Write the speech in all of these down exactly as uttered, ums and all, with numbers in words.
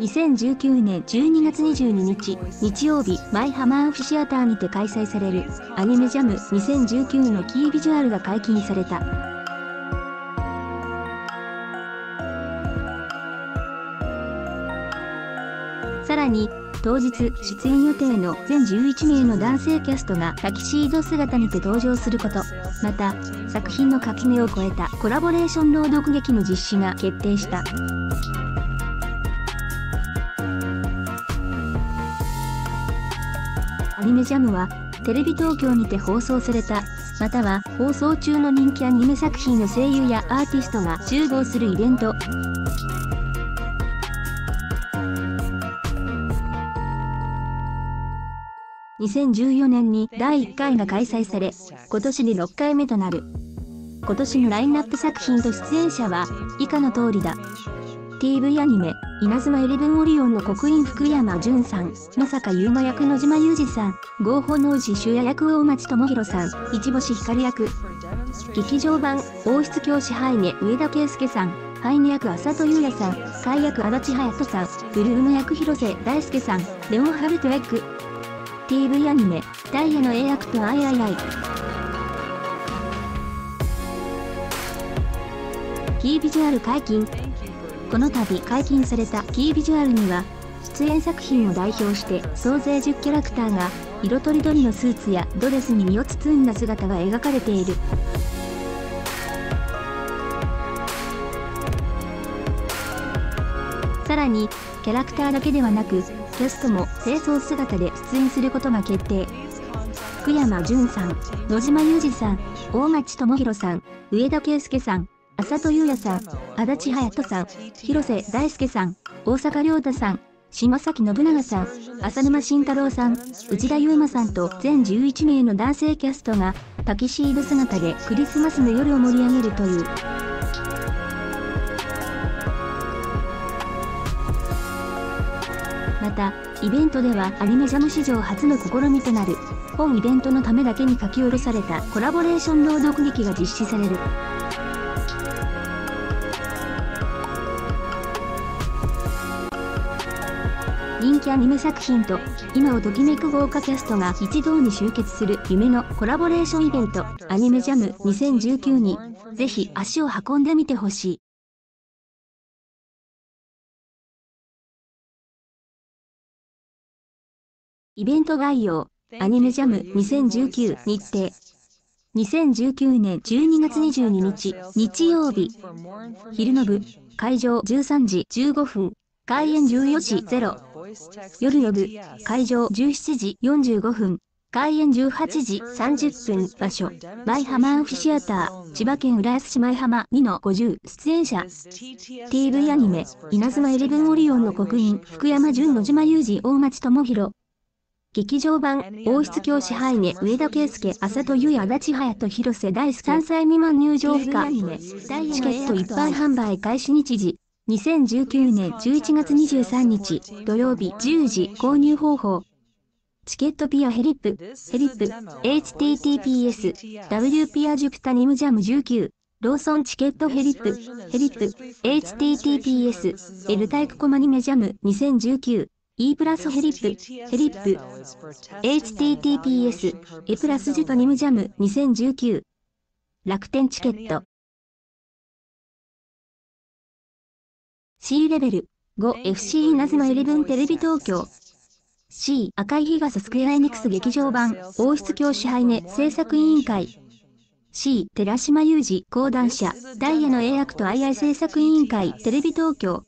にせんじゅうきゅうねんじゅうにがつにじゅうににち、日曜日、マイハマーアンフィシアターにて開催される、アニメジャムにせんじゅうきゅうのキービジュアルが解禁された。さらに、当日出演予定の全じゅういちめいの男性キャストがタキシード姿にて登場すること、また作品の垣根を超えたコラボレーション朗読劇の実施が決定した。アニメジャムはテレビ東京にて放送された、または放送中の人気アニメ作品の声優やアーティストが集合するイベント。にせんじゅうよねんにだいいっかいが開催され、今年でろっかいめとなる。今年のラインナップ作品と出演者は以下の通りだ。ティーブイ アニメ、稲妻イレブンオリオンの国員福山潤さん、野坂優馬役野島裕二さん、合法の王子修也役大町智弘さん、一星光役。劇場版、王室教師ハイネ上田圭介さん、ハイネ役浅戸優也さん、海役足立隼人さん、ブルーノ役広瀬大輔さん、レオンハルト役。ティーブイ アニメ、ダイヤの A アクトアイアイアイ。キービジュアル解禁。この度解禁されたキービジュアルには、出演作品を代表して総勢じゅうキャラクターが、色とりどりのスーツやドレスに身を包んだ姿が描かれている。さらに、キャラクターだけではなく、キャストも正装姿で出演することが決定。福山潤さん、野島裕二さん、大町智弘さん、上田圭介さん、浅戸優也さん、足立隼人さん、広瀬大輔さん、大坂良太さん、島崎信長さん、浅沼慎太郎さん、内田雄馬さんと全じゅういちめいの男性キャストがタキシード姿でクリスマスの夜を盛り上げるという。また、イベントではアニメジャム史上初の試みとなる、本イベントのためだけに書き下ろされたコラボレーション朗読劇が実施される。人気アニメ作品と、今をときめく豪華キャストが一堂に集結する夢のコラボレーションイベント、アニメジャムにせんじゅうきゅうに、ぜひ足を運んでみてほしい。イベント概要、アニメジャムにせんじゅうきゅう日程。にせんじゅうきゅうねんじゅうにがつにじゅうににち、日曜日。昼の部、会場じゅうさんじじゅうごふん、開演じゅうよじゼロ。夜の部、会場じゅうしちじよんじゅうごふん、開演じゅうはちじさんじゅっぷん。場所、マイハマーアンフィシアター、千葉県浦安市マイハマ にのごじゅう。出演者、ティーブイ アニメ、稲妻イレブンオリオンの刻印、福山潤野島裕二大町智弘。劇場版、王室教師ハイネ、上田圭介、浅戸優也、足立隼人、広瀬大輔。さんさいみまん入場不可。チケット一般販売開始日時、にせんじゅうきゅうねんじゅういちがつにじゅうさんにち、土曜日じゅうじ。購入方法。チケットピアヘリップ、ヘリップ、エイチティーティーピーエス ダブリュー ピアジュピタニムジャム じゅうきゅう。ローソンチケットヘリップ、ヘリップ、エイチティーティーピーエス エル タイプコマニメジャム にせんじゅうきゅう。E プラスヘリップ、ヘリップ、エイチティーティーピーエス エー プラス ジュパニムジャム にせんじゅうきゅう。楽天チケット。C レベル、ごエフシー 稲妻イレブンテレビ東京。C 赤い日傘スクエアエニックス劇場版、王室教師ハイネ制作委員会。C 寺島裕二講談社、ダイヤの A アクト アイアイ 制作委員会テレビ東京。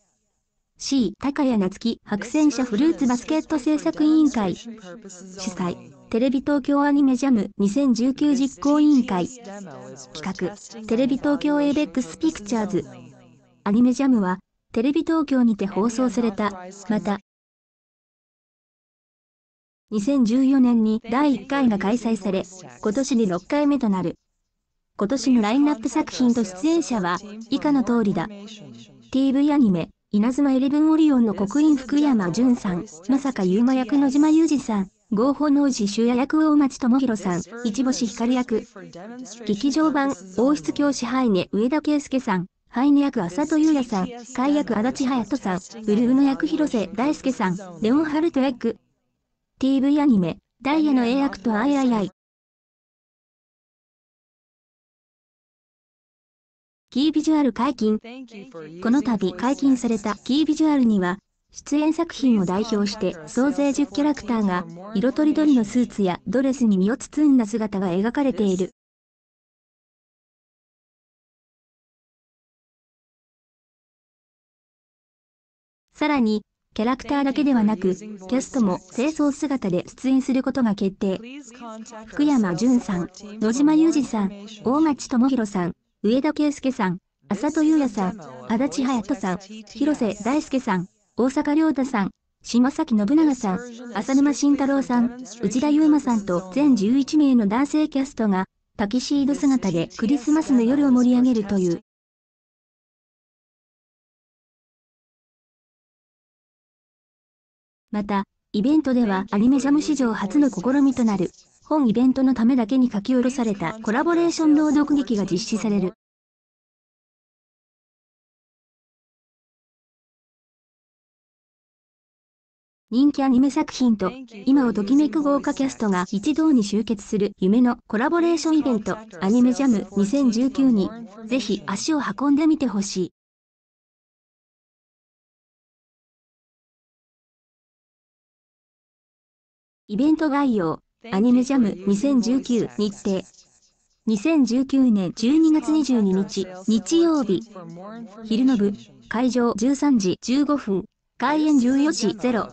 C 高谷夏樹白戦車フルーツバスケット制作委員会主催テレビ東京アニメジャムにせんじゅうきゅう実行委員会企画テレビ東京 エイベックス ピクチャーズ。アニメジャムはテレビ東京にて放送された。また、にせんじゅうよねんにだいいっかいが開催され、今年でろっかいめとなる。今年のラインナップ作品と出演者は以下の通りだ。 ティーブイ アニメ稲妻イレブンオリオンの刻印福山潤さん、野坂優馬役野島裕二さん、合法の王子修也役大町智弘さん、一星光役。劇場版、王室教師ハイネ上田圭介さん、ハイネ役浅戸優也さん、カイ役足立隼人さん、ウルウの役広瀬大輔さん、レオンハルト役。ティーブイ アニメ、ダイヤの英役とアイアイアイ。キービジュアル解禁。この度解禁されたキービジュアルには、出演作品を代表して総勢じゅうキャラクターが色とりどりのスーツやドレスに身を包んだ姿が描かれている。さらに、キャラクターだけではなく、キャストも正装姿で出演することが決定。福山潤さん、野島裕二さん、大町智弘さん、上田圭介さん、浅戸優也さん、足立隼人さん、広瀬大輔さん、大阪亮太さん、島崎信長さん、浅沼慎太郎さん、内田雄馬さんと全じゅういち名の男性キャストが、タキシード姿でクリスマスの夜を盛り上げるという。また、イベントではアニメジャム史上初の試みとなる、本イベントのためだけに書き下ろされたコラボレーション朗読劇が実施される。人気アニメ作品と、今をときめく豪華キャストが一堂に集結する夢のコラボレーションイベント、アニメジャムにせんじゅうきゅうに、ぜひ足を運んでみてほしい。イベント概要、アニメジャムにせんじゅうきゅう日程。にせんじゅうきゅうねんじゅうにがつにじゅうににち、日曜日。昼の部、会場じゅうさんじじゅうごふん、開演じゅうよじゼロ。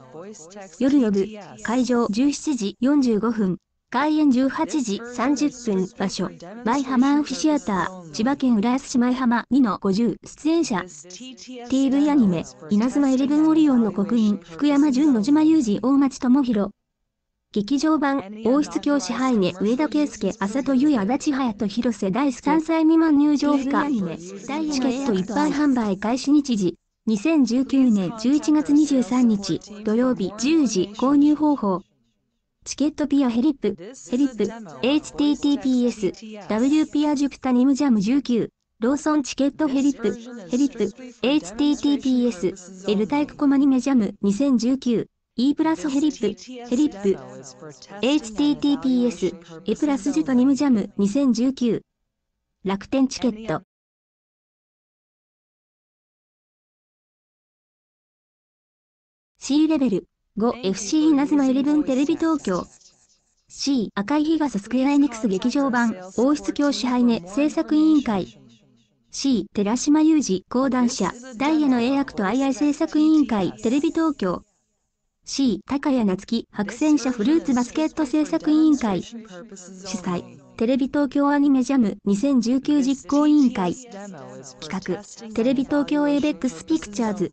夜の部、会場じゅうしちじよんじゅうごふん、開演じゅうはちじさんじゅっぷん。場所、舞浜アンフィシアター、千葉県浦安市舞浜 にのごじゅう。出演者、ティーブイ アニメ、稲妻イレブンオリオンの刻印、福山潤、野島裕二、大町智弘。劇場版、王室教師ハイネ、上田圭介、浅戸優也、足立隼人、広瀬大輔。さんさい未満入場不可。チケット一般販売開始日時、にせんじゅうきゅうねんじゅういちがつにじゅうさんにち、土曜日じゅうじ。購入方法。チケットピアヘリップ、ヘリップ、https、wpiajuptanimjam19、ローソンチケットヘリップ、ヘリップ、https、L タイプコマニメジャムにせんじゅうきゅう。E プラスヘリップ、ヘリップ、https、E プラスジュパニムジャムにせんじゅうきゅう。楽天チケット。C レベル、ご エフシー 稲妻イレブンテレビ東京。C 赤い日傘スクエアエニックス劇場版、王室教師ハイネ制作委員会。C 寺島裕二講談社、ダイヤの英訳とアイアイ制作委員会テレビ東京。C 高谷夏樹白戦車フルーツバスケット制作委員会主催テレビ東京アニメジャムにせんじゅうきゅう実行委員会企画テレビ東京エイベックスピクチャーズ